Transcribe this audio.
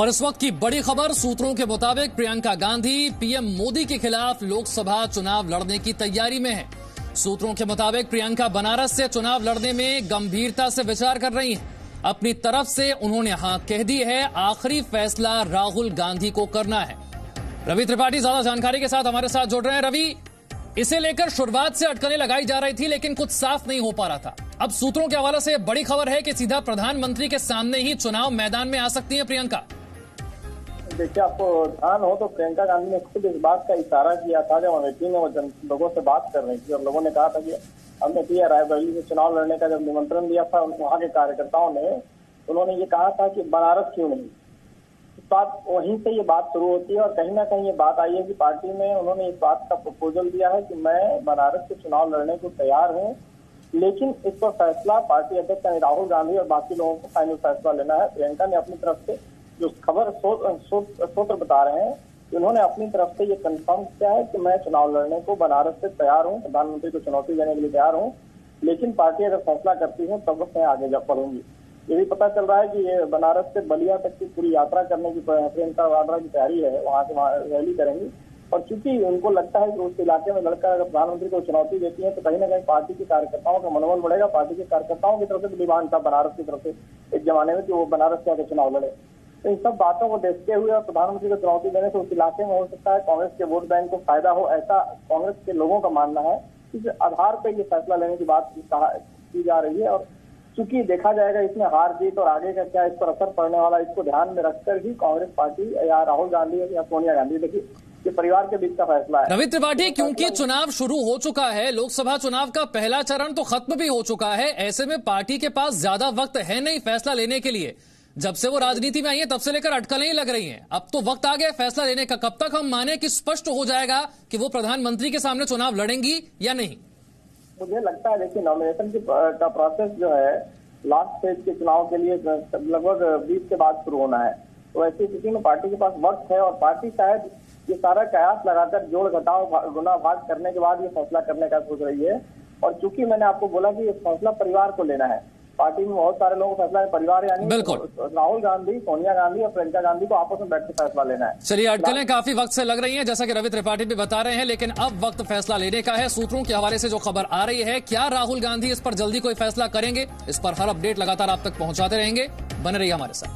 और इस वक्त की बड़ी खबर सूत्रों के मुताबिक प्रियंका गांधी पीएम मोदी के खिलाफ लोकसभा चुनाव लड़ने की तैयारी में है। सूत्रों के मुताबिक प्रियंका बनारस से चुनाव लड़ने में गंभीरता से विचार कर रही हैं। अपनी तरफ से उन्होंने हां कह दी है, आखिरी फैसला राहुल गांधी को करना है। रवि त्रिपाठी ज्यादा जानकारी के साथ हमारे साथ जुड़ रहे हैं। रवि, इसे लेकर शुरुआत से अटकलें लगाई जा रही थी लेकिन कुछ साफ नहीं हो पा रहा था। अब सूत्रों के हवाले से बड़ी खबर है कि सीधा प्रधानमंत्री के सामने ही चुनाव मैदान में आ सकती है प्रियंका। देखिए, आपको ध्यान हो तो प्रियंका गांधी ने खुद इस बात का इशारा किया था जब अमेठी में वो लोगों से बात कर रही थी और लोगों ने कहा था कि अमेठी या रायबरेली में चुनाव लड़ने का जब निमंत्रण दिया था वहाँ के कार्यकर्ताओं ने, उन्होंने ये कहा था कि बनारस क्यों नहीं। इस बात वहीं से ये बात शुरू होती है और कहीं ना कहीं ये बात आई है कि पार्टी में उन्होंने इस बात का प्रपोजल दिया है कि मैं बनारस से चुनाव लड़ने को तैयार हूँ, लेकिन इस पर फैसला पार्टी अध्यक्ष राहुल गांधी और बाकी लोगों को फाइनल फैसला लेना है। प्रियंका ने अपनी तरफ से जो खबर सूत्र बता रहे हैं कि उन्होंने अपनी तरफ से ये कंफर्म किया है कि मैं चुनाव लड़ने को बनारस से तैयार हूँ, प्रधानमंत्री को चुनौती देने के लिए तैयार हूँ, लेकिन पार्टी अगर फैसला करती है तब मैं आगे जा पढ़ूंगी। ये भी पता चल रहा है कि ये बनारस से बलिया तक की पूरी यात्रा करने की प्रियंका वाड्रा की तैयारी है, वहाँ से रैली करेंगी और चूंकि उनको लगता है कि उस इलाके में लड़कर अगर प्रधानमंत्री को चुनौती देती है तो कहीं ना कहीं पार्टी के कार्यकर्ताओं का मनोबल बढ़ेगा। पार्टी के कार्यकर्ताओं की तरफ से डिमांड था बनारस की तरफ से एक जमाने में कि वो बनारस से आगे चुनाव लड़े। इन सब बातों को देखते हुए और प्रधानमंत्री को चुनौती देने से उस इलाके में हो सकता है कांग्रेस के वोट बैंक को फायदा हो, ऐसा कांग्रेस के लोगों का मानना है। इस आधार पर ये फैसला लेने की बात की जा रही है और चूंकि देखा जाएगा इसमें हार जीत और आगे का क्या इस पर असर पड़ने वाला, इसको ध्यान में रखकर ही कांग्रेस पार्टी या राहुल गांधी या सोनिया गांधी, देखिए ये परिवार के बीच का फैसला है। रवि त्रिपाठी, क्योंकि चुनाव शुरू हो चुका है, लोकसभा चुनाव का पहला चरण तो खत्म भी हो चुका है, ऐसे में पार्टी के पास ज्यादा वक्त है नहीं फैसला लेने के लिए। जब से वो राजनीति में आई है तब से लेकर अटकलें ही लग रही हैं। अब तो वक्त आ गया फैसला लेने का। कब तक हम माने कि स्पष्ट हो जाएगा कि वो प्रधानमंत्री के सामने चुनाव लड़ेंगी या नहीं? मुझे लगता है देखिए, नॉमिनेशन का प्रोसेस जो है लास्ट फेज के चुनाव के लिए लगभग 20 के बाद शुरू होना है, तो ऐसी स्थिति में पार्टी के पास वक्त है और पार्टी शायद ये सारा कयास लगाकर जोड़ घटाव गुना भाग करने के बाद ये फैसला करने का सोच रही है। और चूंकि मैंने आपको बोला कि ये फैसला परिवार को लेना है, पार्टी में बहुत सारे लोगों का फैसला है, परिवार यानी राहुल गांधी, सोनिया गांधी और प्रियंका गांधी को आपस में बैठ के फैसला लेना है। चलिए, अटकलें काफी वक्त से लग रही हैं जैसा कि रवि त्रिपाठी भी बता रहे हैं, लेकिन अब वक्त फैसला लेने का है। सूत्रों के हवाले से जो खबर आ रही है, क्या राहुल गांधी इस पर जल्दी कोई फैसला करेंगे? इस पर हर अपडेट लगातार आप तक पहुंचाते रहेंगे, बने रहिए हमारे साथ।